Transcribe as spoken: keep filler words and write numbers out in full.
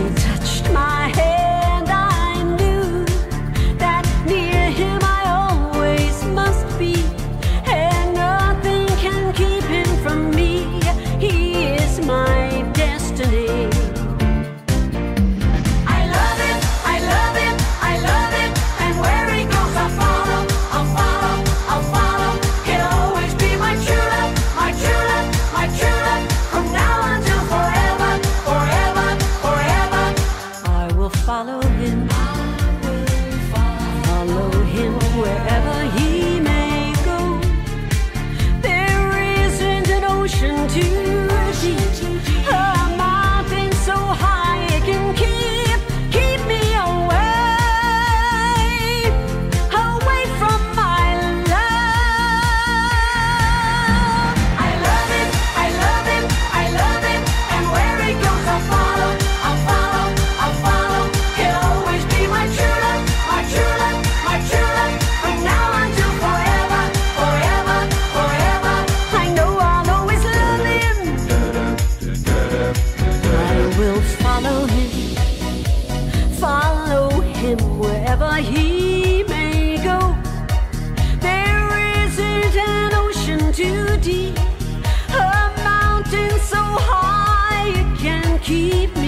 he touched my hand, I knew that near him I always must be, and nothing can keep him from me. He is my destiny. I love him, I love him, I love him, and where he goes I'll follow, I'll follow, I'll follow. He'll always be my true love, my true love, my true love, from now until forever, forever, forever. I will follow him, I will follow, follow him wherever he may go. There isn't an ocean too deep, a mountain so high it can keep, keep me away, away from my love. I love him, I love him, I love him, and where he goes I'll follow, I'll follow, I'll follow. He'll always be my true love, my true love, my true love, from now until forever, forever, forever. I know I'll always love him. I will follow him, follow him wherever he may go. There isn't an ocean too deep, a mountain so high it can keep me